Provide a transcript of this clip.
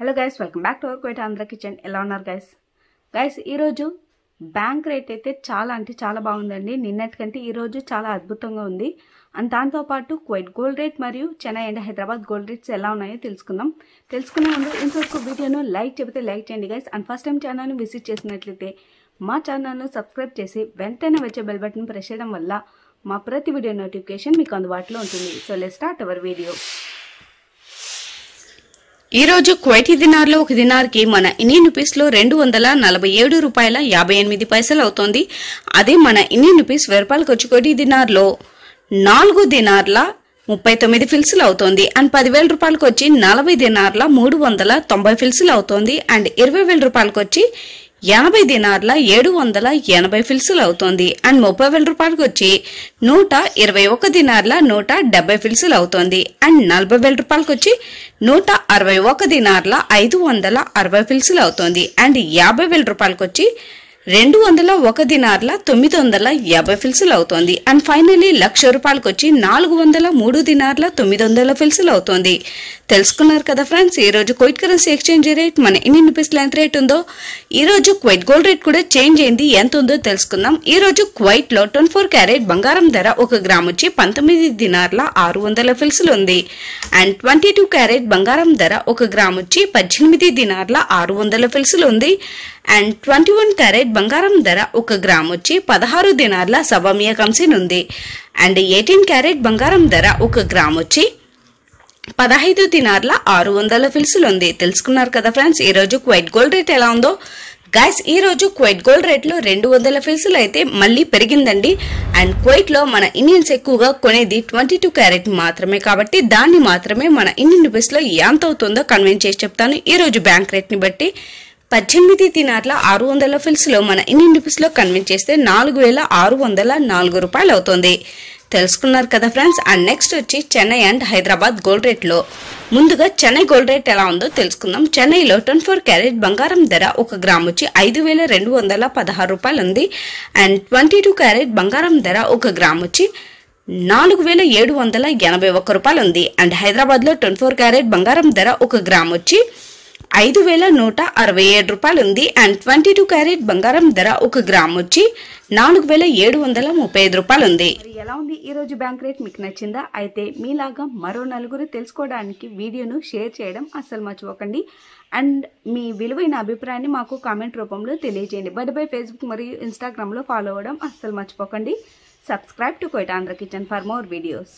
Hello guys, welcome back to our Kuwait Andhra Kitchen. Ela unnaru guys? Guys, ee roju bank rate aithe chaala ante chaala baagundandi. Ninnatkanti ee roju chaala adbhutanga undi. And daanto paatu Kuwait gold rate mariyu Chennai and Hyderabad gold rates ela unnayo telusukundam. Telusukune mundu inthaku video nu like cheyithe like cheyandi guys. And first time channel ni visit chesinatlayite maa channel nu subscribe chesi ventane vache bell button press cheyadam valla maa prati video notification meeku andubaatulo untundi. So let's start our video. ఈ రోజు Kuwait దినార్లో 1 దినార్కి మన Indian rupees లో 247 రూపాయల 58 పైసలు అవుతుంది. అదే మన Indian rupees వెర్పాల్ కొచ్చుకోటి దినార్లో 4 దినార్ల 39 ఫిల్సులు అవుతుంది. అండ్ 10000 రూపాయలకు వచ్చి 40 దినార్ల 390 ఫిల్సులు అవుతుంది. అండ్ 20000 రూపాయలకు వచ్చి 50 దినార్ల 780 ఫిల్సులు అవుతుంది. అండ్ 30000 రూపాయలకు వచ్చి 121 దినార్ల 170 ఫిల్సులు అవుతుంది. అండ్ 40000 రూపాయలకు వచ్చి 161 దినార్ల 560 ఫిల్సులు అవుతుంది. అండ్ 50000 రూపాయలకు వచ్చి 201 దినార్ల 950 ఫిల్సులు అవుతుంది. అండ్ ఫైనల్లీ 1000 రూపాయలకు వచ్చి 403 దినార్ల 900 ఫిల్సులు అవుతుంది. తెలుసుకున్నారు కదా ఫ్రెండ్స్, ఈ రోజు కువైట్ కరెన్సీ ఎక్స్చేంజ్ రేట్ మన ఇండియన్ రూపీస్ లో ఎంత రేట్ ఉందో, ఈ రోజు కువైట్ గోల్డ్ రేట్ కూడా చేంజ్ అయింది, ఎంత ఉందో తెలుసుకుందాం. ఈ రోజు కువైట్ లో 24 క్యారెట్ బంగారం ధర 1 గ్రాము వచ్చి 19 దినార్ల 600 ఫిల్సులు ఉంది. అండ్ 22 క్యారెట్ బంగారం ధర 1 గ్రాము వచ్చి 18 దినార్ల 600 ఫిల్సులు ఉంది. అండ్ 21 క్యారెట్ బంగారం ధర 1 గ్రాము వచ్చి 16 దినార్ల 1/2 కంసిన్ ఉంది. అండ్ 18 క్యారెట్ బంగారం ధర 1 గ్రాము వచ్చి 15 దినార్ల 600 ఫిల్సులు ఉంది. తెలుసుకున్నారు కదా ఫ్రెండ్స్, ఈ రోజు కువైట్ గోల్డ్ రేట్ ఎలా ఉందో. గైస్, ఈ రోజు కువైట్ గోల్డ్ రేట్ లో 200 ఫిల్సులు అయితే మళ్ళీ పెరిగిందండి. అండ్ కువైట్ లో మన ఇండియన్స్ ఎక్కువగా కొనేది 22 క్యారెట్ మాత్రమే, కాబట్టి దాన్ని మాత్రమే మన ఇండియన్ రూపీస్ లో ఎంత అవుతుందో కన్వెంట్ చేసి చెప్తాను. ఈ రోజు బ్యాంక్ రేట్ ని బట్టి 18 దినార్ల 600 ఫిల్సులో మన ఇండియన్ రూపీస్ లో కన్వర్ట్ చేస్తే 4604 రూపాయలు అవుతుంది. తెలుసుకున్నారు కదా ఫ్రెండ్స్. అండ్ నెక్స్ట్ వచ్చి Chennai and Hyderabad gold rate లో, ముందుగా చెన్నై గోల్డ్ రేట్ ఎలా ఉందో తెలుసుకుందాం. చెన్నైలో 24 క్యారెట్ బంగారం ధర 1 గ్రాము వచ్చి 5216 రూపాయలు ఉంది. అండ్ 22 క్యారెట్ బంగారం ధర 1 గ్రాము వచ్చి 4781 రూపాయలు ఉంది. అండ్ హైదరాబాద్ లో 24 క్యారెట్ బంగారం ధర 1 గ్రాము వచ్చి 5167 రూపాయలు ఉంది. అండ్ 22 క్యారెట్ బంగారం ధర 1 గ్రాము వచ్చి 4735 రూపాయలు ఉంది. ఎలా ఉంది ఈ రోజు బ్యాంక్ రేట్? మీకు నచ్చిందా? అయితే మీలాగా మరో నలుగురు తెలుసుకోవడానికి వీడియోను షేర్ చేయడం అస్సలు మర్చిపోకండి. అండ్ మీ విలువైన అభిప్రాయాన్ని మాకు కామెంట్ రూపంలో తెలియజేయండి. బై ఫేస్బుక్ మరియు ఇన్స్టాగ్రామ్ లో ఫాలో అవ్వడం అస్సలు మర్చిపోకండి. Subscribe to Kuwait Andhra kitchen for more videos.